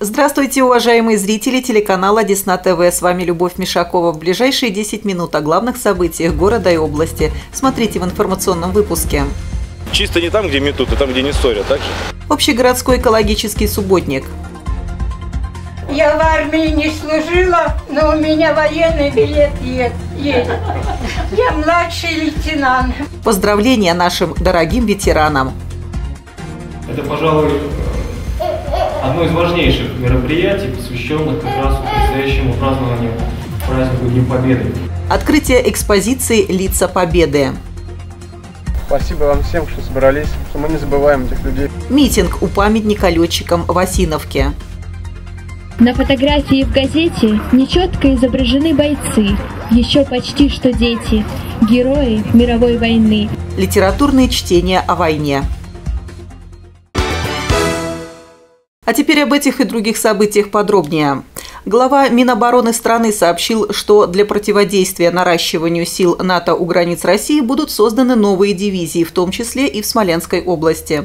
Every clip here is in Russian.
Здравствуйте, уважаемые зрители телеканала Десна ТВ. С вами Любовь Мишакова. В ближайшие 10 минут о главных событиях города и области. Смотрите в информационном выпуске. Чисто не там, где метут, а там, где не ссорят, так же? Общегородской экологический субботник. Я в армии не служила, но у меня военный билет есть. Я младший лейтенант. Поздравления нашим дорогим ветеранам. Это, пожалуй, одно из важнейших мероприятий, посвященных как раз предстоящему празднованию празднику Дня Победы. Открытие экспозиции «Лица Победы». Спасибо вам всем, что собрались, что мы не забываем этих людей. Митинг у памятника летчикам в Осиновке. На фотографии в газете нечетко изображены бойцы, еще почти что дети, герои мировой войны. Литературные чтения о войне. А теперь об этих и других событиях подробнее. Глава Минобороны страны сообщил, что для противодействия наращиванию сил НАТО у границ России будут созданы новые дивизии, в том числе и в Смоленской области.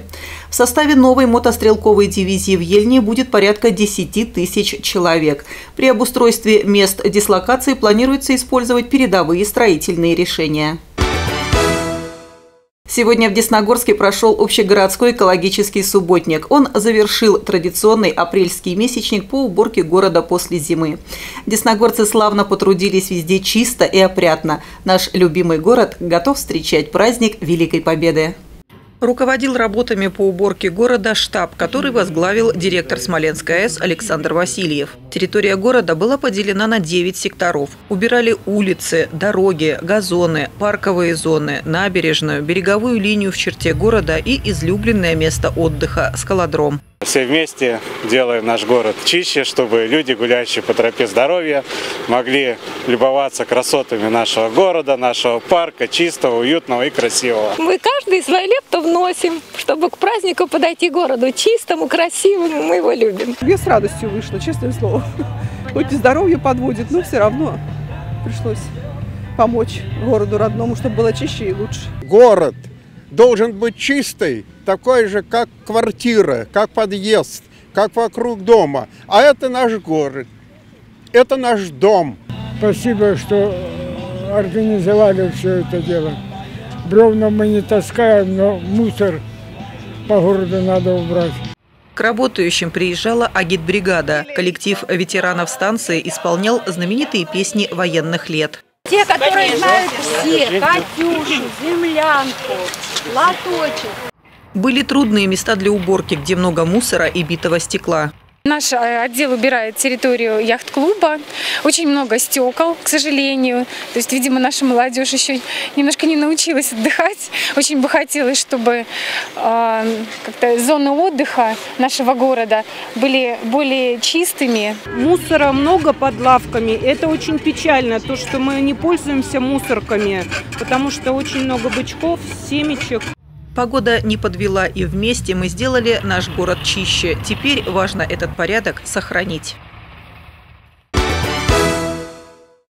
В составе новой мотострелковой дивизии в Ельне будет порядка 10 тысяч человек. При обустройстве мест дислокации планируется использовать передовые строительные решения. Сегодня в Десногорске прошел общегородской экологический субботник. Он завершил традиционный апрельский месячник по уборке города после зимы. Десногорцы славно потрудились, везде чисто и опрятно. Наш любимый город готов встречать праздник Великой Победы. Руководил работами по уборке города штаб, который возглавил директор Смоленской АЭС Александр Васильев. Территория города была поделена на 9 секторов. Убирали улицы, дороги, газоны, парковые зоны, набережную, береговую линию в черте города и излюбленное место отдыха – скалодром. Все вместе делаем наш город чище, чтобы люди, гуляющие по тропе здоровья, могли любоваться красотами нашего города, нашего парка, чистого, уютного и красивого. Мы каждый свой лепту вносим, чтобы к празднику подойти городу чистому, красивому. Мы его любим. Я с радостью вышла, честное слово. Хоть и здоровье подводит, но все равно пришлось помочь городу родному, чтобы было чище и лучше. Город должен быть чистый, такой же, как квартира, как подъезд, как вокруг дома. А это наш город, это наш дом. Спасибо, что организовали все это дело. Бревна мы не таскаем, но мусор по городу надо убрать. К работающим приезжала агитбригада. Коллектив ветеранов станции исполнял знаменитые песни военных лет. Те, которые знают все – «Катюшу», «Землянку», «Лоточек». Были трудные места для уборки, где много мусора и битого стекла. Наш отдел убирает территорию яхт-клуба. Очень много стекол, к сожалению. То есть, видимо, наша молодежь еще немножко не научилась отдыхать. Очень бы хотелось, чтобы как-то зоны отдыха нашего города были более чистыми. Мусора много под лавками. Это очень печально, то, что мы не пользуемся мусорками, потому что очень много бычков, семечек. Погода не подвела, и вместе мы сделали наш город чище. Теперь важно этот порядок сохранить.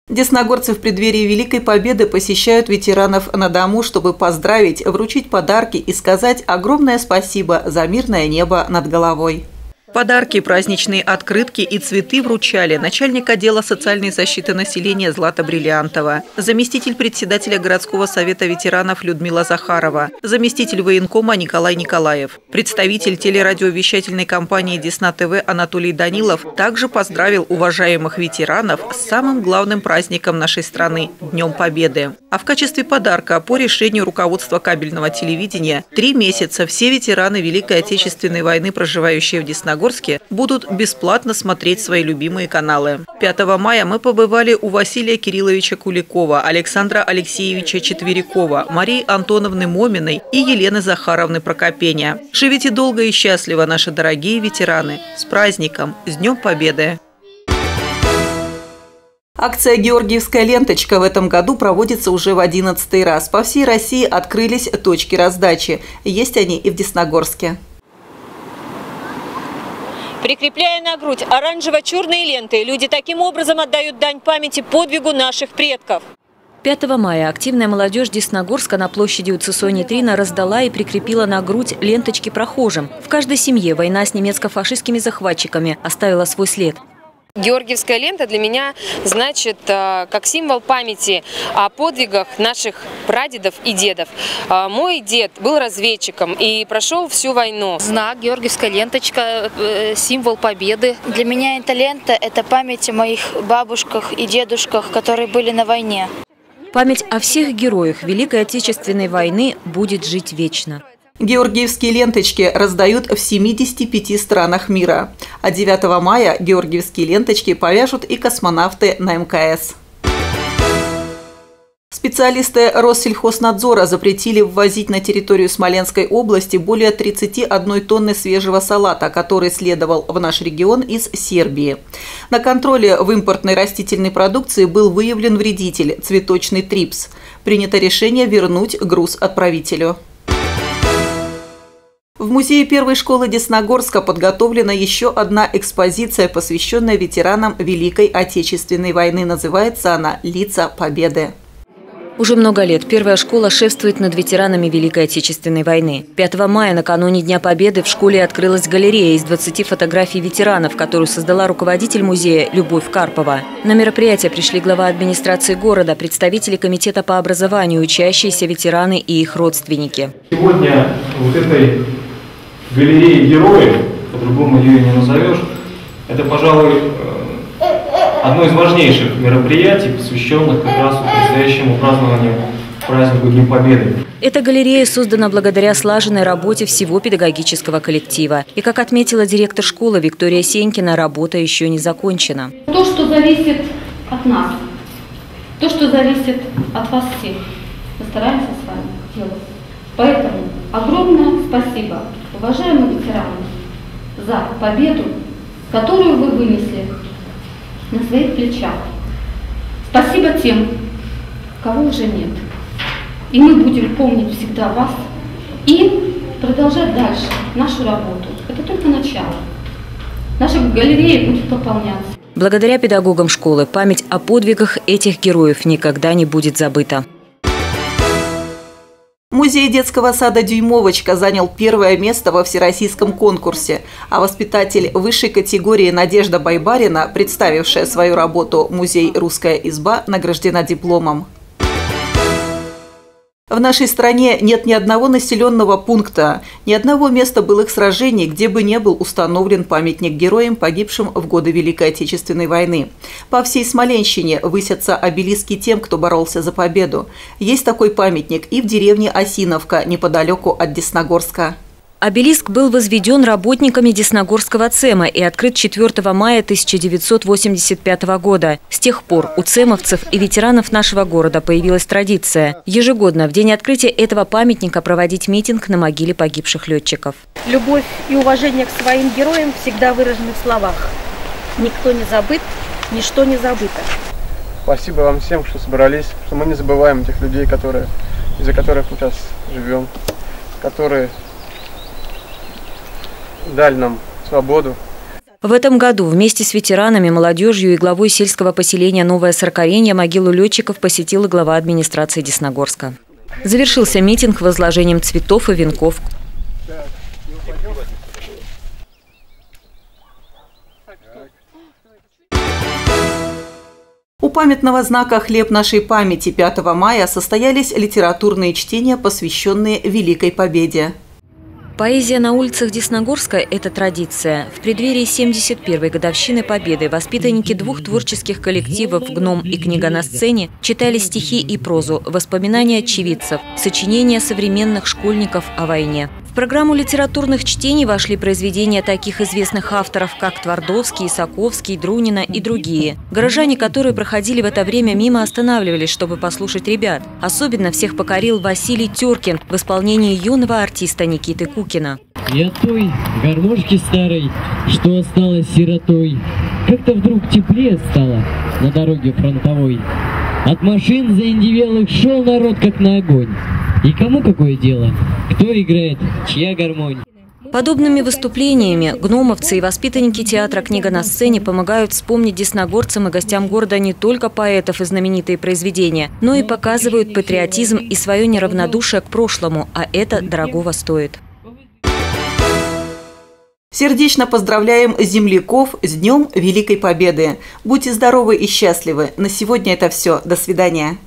Десногорцы в преддверии Великой Победы посещают ветеранов на дому, чтобы поздравить, вручить подарки и сказать огромное спасибо за мирное небо над головой. Подарки, праздничные открытки и цветы вручали начальник отдела социальной защиты населения Злата Бриллиантова, заместитель председателя городского совета ветеранов Людмила Захарова, заместитель военкома Николай Николаев. Представитель телерадиовещательной компании «Десна ТВ» Анатолий Данилов также поздравил уважаемых ветеранов с самым главным праздником нашей страны – Днем Победы. А в качестве подарка по решению руководства кабельного телевидения 3 месяца все ветераны Великой Отечественной войны, проживающие в Десногорске, будут бесплатно смотреть свои любимые каналы. 5 мая мы побывали у Василия Кирилловича Куликова, Александра Алексеевича Четвертякова, Марии Антоновны Моминой и Елены Захаровны Прокопения. Живите долго и счастливо, наши дорогие ветераны! С праздником! С Днем Победы! Акция «Георгиевская ленточка» в этом году проводится уже в 11-й раз. По всей России открылись точки раздачи. Есть они и в Десногорске. Прикрепляя на грудь оранжево-черные ленты, люди таким образом отдают дань памяти подвигу наших предков. 5 мая активная молодежь Десногорска на площади у Цесони-Трина раздала и прикрепила на грудь ленточки прохожим. В каждой семье война с немецко-фашистскими захватчиками оставила свой след. Георгиевская лента для меня значит как символ памяти о подвигах наших прадедов и дедов. Мой дед был разведчиком и прошел всю войну. Знак Георгиевская ленточка, символ победы. Для меня эта лента – это память о моих бабушках и дедушках, которые были на войне. Память о всех героях Великой Отечественной войны будет жить вечно. Георгиевские ленточки раздают в 75 странах мира. А 9 мая георгиевские ленточки повяжут и космонавты на МКС. Специалисты Россельхоснадзора запретили ввозить на территорию Смоленской области более 31 тонны свежего салата, который следовал в наш регион из Сербии. На контроле в импортной растительной продукции был выявлен вредитель – цветочный трипс. Принято решение вернуть груз отправителю. В музее первой школы Десногорска подготовлена еще одна экспозиция, посвященная ветеранам Великой Отечественной войны. Называется она «Лица Победы». Уже много лет первая школа шефствует над ветеранами Великой Отечественной войны. 5 мая, накануне Дня Победы, в школе открылась галерея из 20 фотографий ветеранов, которую создала руководитель музея Любовь Карпова. На мероприятие пришли глава администрации города, представители комитета по образованию, учащиеся ветераны и их родственники. Сегодня вот этой галереи героев, по-другому ее не назовешь, это, пожалуй, одно из важнейших мероприятий, посвященных как раз предстоящему празднованию праздника Дня Победы. Эта галерея создана благодаря слаженной работе всего педагогического коллектива. И, как отметила директор школы Виктория Сенькина, работа еще не закончена. То, что зависит от нас, то, что зависит от вас всех, мы стараемся с вами делать. Поэтому огромное спасибо, уважаемые ветераны, за победу, которую вы вынесли на своих плечах. Спасибо тем, кого уже нет. И мы будем помнить всегда вас и продолжать дальше нашу работу. Это только начало. Наша галерея будет пополняться. Благодаря педагогам школы память о подвигах этих героев никогда не будет забыта. Музей детского сада «Дюймовочка» занял первое место во всероссийском конкурсе, а воспитатель высшей категории Надежда Байбарина, представившая свою работу «Музей «Русская изба», награждена дипломом. В нашей стране нет ни одного населенного пункта, ни одного места былых сражений, где бы не был установлен памятник героям, погибшим в годы Великой Отечественной войны. По всей Смоленщине высятся обелиски тем, кто боролся за победу. Есть такой памятник и в деревне Осиновка, неподалеку от Десногорска. Обелиск был возведен работниками Десногорского ЦЭМа и открыт 4 мая 1985 года. С тех пор у цэмовцев и ветеранов нашего города появилась традиция ежегодно в день открытия этого памятника проводить митинг на могиле погибших летчиков. Любовь и уважение к своим героям всегда выражены в словах. Никто не забыт, ничто не забыто. Спасибо вам всем, что собрались, что мы не забываем тех людей, из-за которых мы сейчас живем, которые дали нам свободу. В этом году вместе с ветеранами, молодежью и главой сельского поселения Новое Сорокоение могилу летчиков посетила глава администрации Десногорска. Завершился митинг возложением цветов и венков. У памятного знака «Хлеб нашей памяти» 5 мая состоялись литературные чтения, посвященные Великой Победе. Поэзия на улицах Десногорска – это традиция. В преддверии 71-й годовщины Победы воспитанники двух творческих коллективов «Гном» и «Книга на сцене» читали стихи и прозу, воспоминания очевидцев, сочинения современных школьников о войне. В программу литературных чтений вошли произведения таких известных авторов, как Твардовский, Исаковский, Друнина и другие. Горожане, которые проходили в это время мимо, останавливались, чтобы послушать ребят. Особенно всех покорил Василий Теркин в исполнении юного артиста Никиты Кукина. «Я той гармошки старой, что осталась сиротой, как-то вдруг теплее стало на дороге фронтовой. От машин заиндивелых шел народ, как на огонь. И кому какое дело? Кто играет? Чья гармонь?» Подобными выступлениями гномовцы и воспитанники театра «Книга на сцене» помогают вспомнить десногорцам и гостям города не только поэтов и знаменитые произведения, но и показывают патриотизм и свое неравнодушие к прошлому, а это дорогого стоит. Сердечно поздравляем земляков с Днем Великой Победы! Будьте здоровы и счастливы! На сегодня это все. До свидания!